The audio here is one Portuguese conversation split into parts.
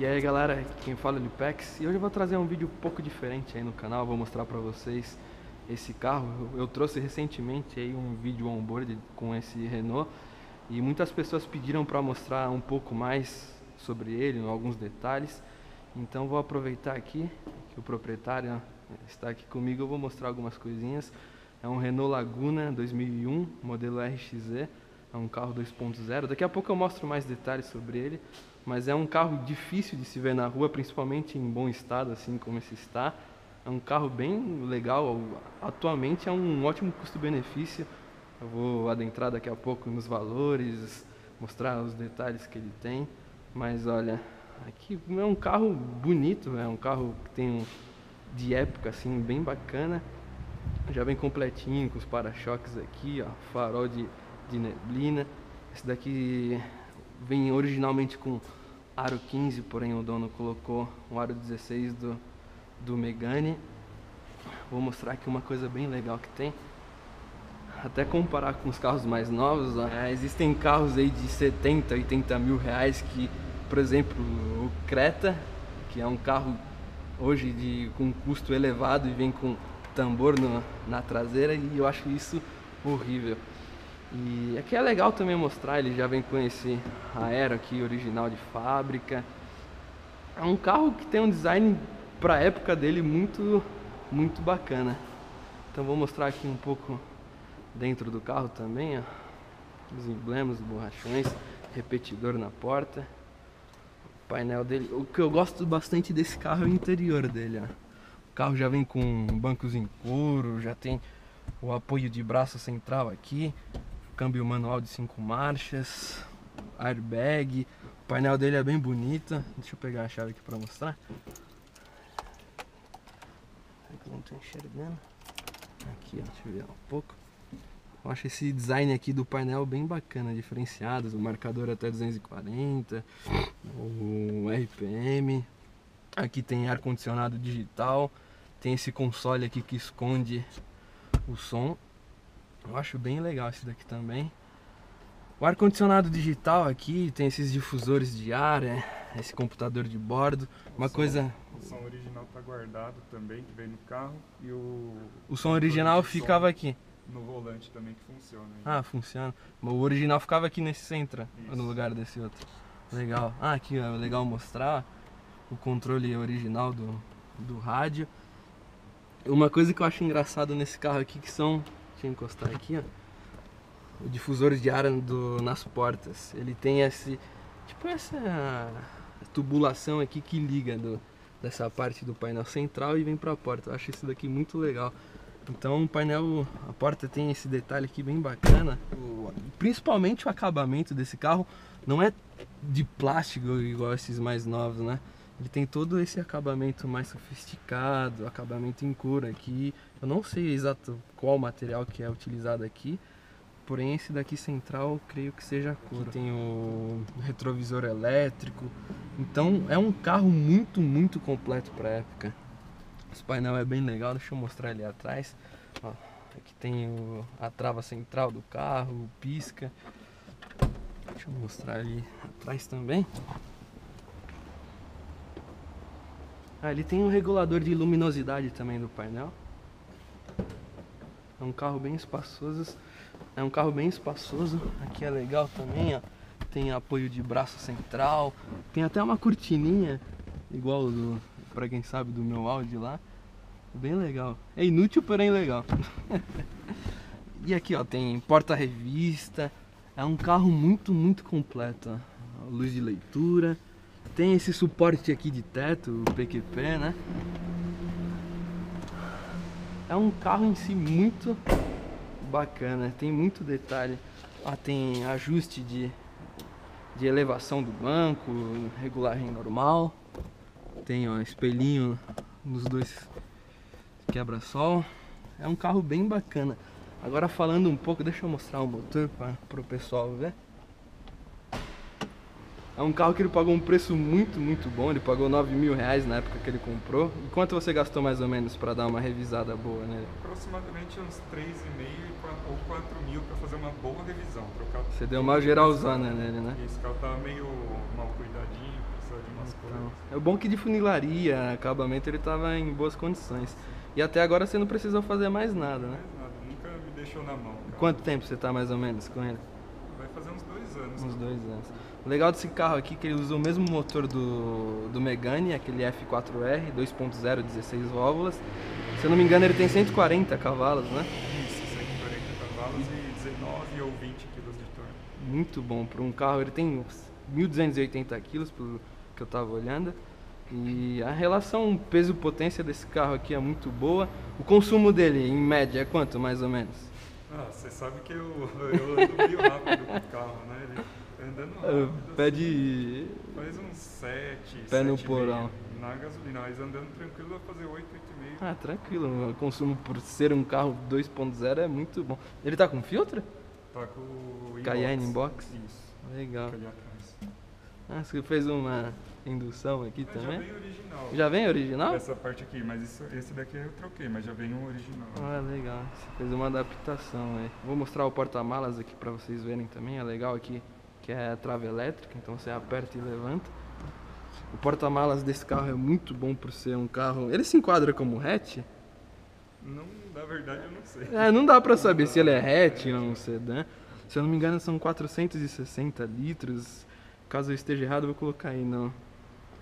E aí galera, quem fala é o L1PEX, e hoje eu vou trazer um vídeo um pouco diferente aí no canal. Vou mostrar pra vocês esse carro. Eu trouxe recentemente aí um vídeo on-board com esse Renault, e muitas pessoas pediram pra mostrar um pouco mais sobre ele, alguns detalhes. Então vou aproveitar aqui que o proprietário está aqui comigo, eu vou mostrar algumas coisinhas. É um Renault Laguna 2001, modelo RXE, é um carro 2.0, daqui a pouco eu mostro mais detalhes sobre ele. Mas é um carro difícil de se ver na rua, principalmente em bom estado, assim como esse está. É um carro bem legal, atualmente é um ótimo custo-benefício. Eu vou adentrar daqui a pouco nos valores, mostrar os detalhes que ele tem. Mas olha, aqui é um carro bonito, é um carro que tem de época assim, bem bacana. Já vem completinho com os para-choques aqui, ó, farol de neblina. Esse daqui vem originalmente com aro 15, porém o dono colocou o aro 16 do Megane. Vou mostrar aqui uma coisa bem legal que tem. Até comparar com os carros mais novos, ó, existem carros aí de 70, 80 mil reais que, por exemplo, o Creta, que é um carro hoje com custo elevado e vem com tambor na traseira, e eu acho isso horrível. E aqui é legal também mostrar, ele já vem com esse aero aqui original de fábrica. É um carro que tem um design para a época dele muito bacana. Então vou mostrar aqui um pouco dentro do carro também, ó, os emblemas, os borrachões, repetidor na porta, o painel dele. O que eu gosto bastante desse carro é o interior dele, ó. O carro já vem com bancos em couro, já tem o apoio de braço central aqui, câmbio manual de 5 marchas, airbag. O painel dele é bem bonito. Deixa eu pegar a chave aqui para mostrar. Não estou enxergando. Aqui, ó, deixa eu virar um pouco. Eu acho esse design aqui do painel bem bacana, diferenciado. O marcador até 240, o RPM. Aqui tem ar-condicionado digital. Tem esse console aqui que esconde o som. Eu acho bem legal esse daqui também. O ar-condicionado digital aqui, tem esses difusores de ar, esse computador de bordo. O som original tá guardado também, que veio no carro. E o som original ficava aqui. No volante também, que funciona. Hein? Ah, funciona. O original ficava aqui nesse centro, isso, no lugar desse outro. Legal. Ah, aqui é legal mostrar o controle original do rádio. Uma coisa que eu acho engraçado nesse carro aqui, que são... Deixa eu encostar aqui, ó. O difusor de ar nas portas. Ele tem essa tubulação aqui que liga dessa parte do painel central e vem pra porta. Eu acho isso daqui muito legal. Então o painel, a porta tem esse detalhe aqui bem bacana. Principalmente o acabamento desse carro não é de plástico igual esses mais novos, né? Ele tem todo esse acabamento mais sofisticado, acabamento em couro aqui. Eu não sei exato qual material que é utilizado aqui, porém esse daqui central eu creio que seja couro. Aqui tem o retrovisor elétrico. Então é um carro muito completo para a época. Esse painel é bem legal, deixa eu mostrar ali atrás. Ó, aqui tem a trava central do carro, o pisca. Deixa eu mostrar ali atrás também. Ah, ele tem um regulador de luminosidade também do painel. É um carro bem espaçoso. Aqui é legal também, ó. Tem apoio de braço central. Tem até uma cortininha, igual pra quem sabe do meu áudio lá. Bem legal. É inútil, porém legal. E aqui, ó, tem porta-revista. É um carro muito completo. Ó. Luz de leitura. Tem esse suporte aqui de teto, o PQP, né? É um carro em si muito bacana, tem muito detalhe. Ah, tem ajuste de elevação do banco, regulagem normal. Tem, ó, espelhinho nos dois quebra-sol. É um carro bem bacana. Agora falando um pouco, deixa eu mostrar o motor para o pessoal ver. É um carro que ele pagou um preço muito bom. Ele pagou 9 mil reais na época que ele comprou. E quanto você gastou mais ou menos para dar uma revisada boa nele? Aproximadamente uns 3,5 ou 4 mil para fazer uma boa revisão. Trocar. Você deu uma geralzona nele, né? Esse carro tava meio mal cuidadinho. de umas coisas. É bom que de funilaria, acabamento, ele tava em boas condições. E até agora você não precisou fazer mais nada, né? Mais nada, nunca me deixou na mão. Cara. Quanto tempo você tá mais ou menos com ele? Vai fazer uns 2 anos. Uns 2 anos. O legal desse carro aqui é que ele usa o mesmo motor do Megane, aquele F4R, 2.0, 16 válvulas. Se eu não me engano, ele tem 140 cavalos, né? Isso, 140 cavalos e 19 ou 20 kg de torque. Muito bom para um carro, ele tem 1.280 kg, pelo que eu estava olhando. E a relação peso-potência desse carro aqui é muito boa. O consumo dele, em média, é quanto, mais ou menos? Ah, você sabe que eu ando meio rápido com o carro, né? Ele andando rápido, pé de... assim, faz uns 7, pé no porão. Na gasolina, mas andando tranquilo vai fazer 8, 8,5. Ah, tranquilo. O consumo por ser um carro 2.0 é muito bom. Ele tá com filtro? Tá com o Cayenne Box. Isso. Legal. Ah, você fez uma indução aqui também? Já vem original. Já vem original? Essa parte aqui, mas esse daqui eu troquei, mas já vem um original. Ah, legal. Você fez uma adaptação aí. Vou mostrar o porta-malas aqui pra vocês verem também. É legal aqui que é a trava elétrica, então você aperta e levanta. O porta-malas desse carro é muito bom por ser um carro... Ele se enquadra como hatch? Não, na verdade eu não sei. É, não dá pra saber se ele é hatch ou um sedã. Se eu não me engano são 460 litros... Caso eu esteja errado, eu vou colocar aí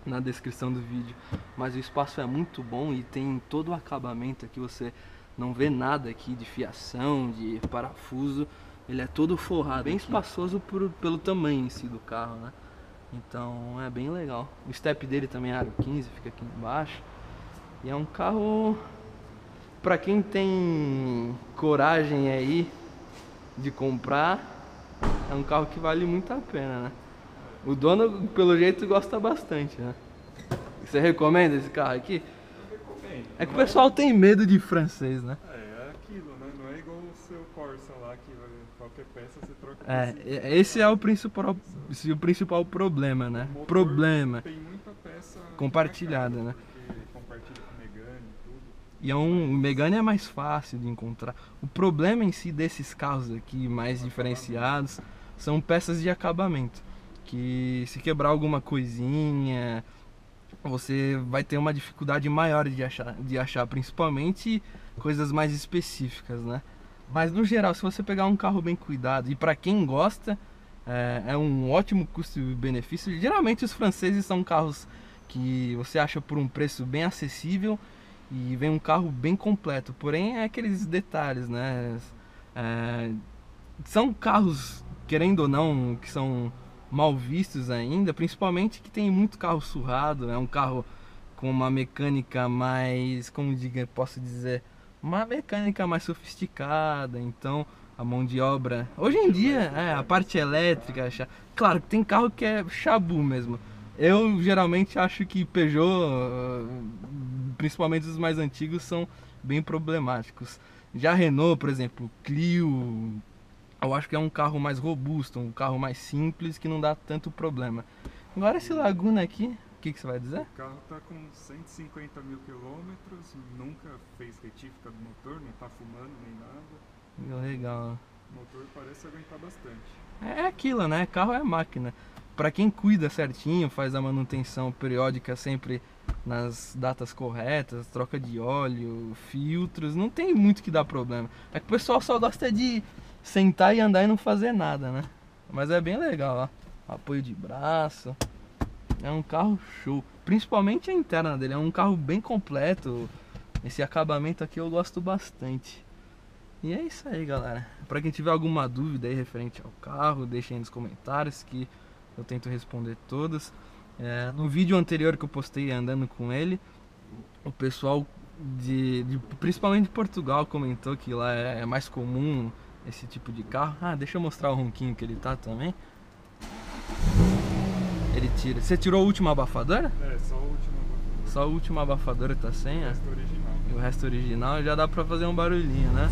na descrição do vídeo. Mas o espaço é muito bom e tem todo o acabamento aqui. Você não vê nada aqui de fiação, de parafuso. Ele é todo forrado, bem espaçoso pelo tamanho em si do carro, né? Então é bem legal. O step dele também é aro 15, fica aqui embaixo. E é um carro... Pra quem tem coragem aí de comprar, é um carro que vale muito a pena, né? O dono, pelo jeito, gosta bastante, né? Você recomenda esse carro aqui? Eu recomendo. É que o pessoal tem medo de francês, né? É aquilo, né? Não é igual o seu Corsa lá, que qualquer peça você troca. É, esse é o principal problema, né? O problema. Tem muita peça compartilhada, né? Compartilha com o Megane e tudo. E o Megane é mais fácil de encontrar. O problema em si desses carros aqui, mais diferenciados, são peças de acabamento. Que se quebrar alguma coisinha, você vai ter uma dificuldade maior de achar principalmente coisas mais específicas, né? Mas no geral, se você pegar um carro bem cuidado, e para quem gosta, é um ótimo custo-benefício. Geralmente os franceses são carros que você acha por um preço bem acessível e vem um carro bem completo, porém é aqueles detalhes, né? São carros, querendo ou não, que são... mal vistos ainda, principalmente que tem muito carro surrado, é um carro com uma mecânica mais, uma mecânica mais sofisticada, então a mão de obra, hoje em dia, a parte elétrica, claro que tem carro que é chabu mesmo, eu geralmente acho que Peugeot, principalmente os mais antigos, são bem problemáticos, já Renault, por exemplo, Clio, eu acho que é um carro mais robusto, um carro mais simples, que não dá tanto problema. Agora esse Laguna aqui, o que você vai dizer? O carro tá com 150 mil quilômetros, nunca fez retífica do motor, não tá fumando nem nada. Legal. O motor parece aguentar bastante. É aquilo, né? Carro é máquina. Pra quem cuida certinho, faz a manutenção periódica sempre nas datas corretas, troca de óleo, filtros, não tem muito que dá problema. É que o pessoal só gosta de... sentar e andar e não fazer nada, né? Mas é bem legal, ó. Apoio de braço. É um carro show. Principalmente a interna dele. É um carro bem completo. Esse acabamento aqui eu gosto bastante. E é isso aí, galera. Pra quem tiver alguma dúvida aí referente ao carro, deixem aí nos comentários que eu tento responder todas. No vídeo anterior que eu postei andando com ele, o pessoal principalmente de Portugal comentou que lá é mais comum esse tipo de carro. Ah, deixa eu mostrar o ronquinho que ele tá também. Ele tira. Você tirou a última abafadora? É, só a última abafadora. Só a última abafadora tá sem, o resto original. E o resto original já dá pra fazer um barulhinho, né?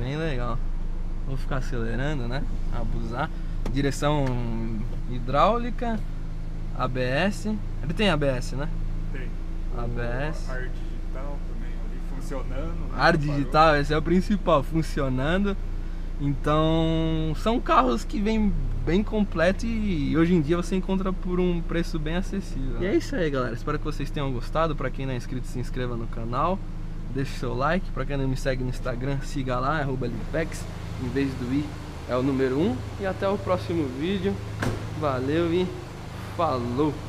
Bem legal. Vou ficar acelerando, né? Abusar. Direção hidráulica, ABS. Ele tem ABS, né? Tem. ABS. Ar digital também. Funcionando, né? Ar digital, esse é o principal, funcionando. Então são carros que vêm bem completo e hoje em dia você encontra por um preço bem acessível. E é isso aí, galera, espero que vocês tenham gostado. Para quem não é inscrito, se inscreva no canal, deixe seu like. Para quem não me segue no Instagram, siga lá, @L1PEX, em vez do i é o número 1. E até o próximo vídeo, valeu e falou!